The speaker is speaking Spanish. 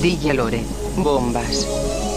DJ Lore Bombas.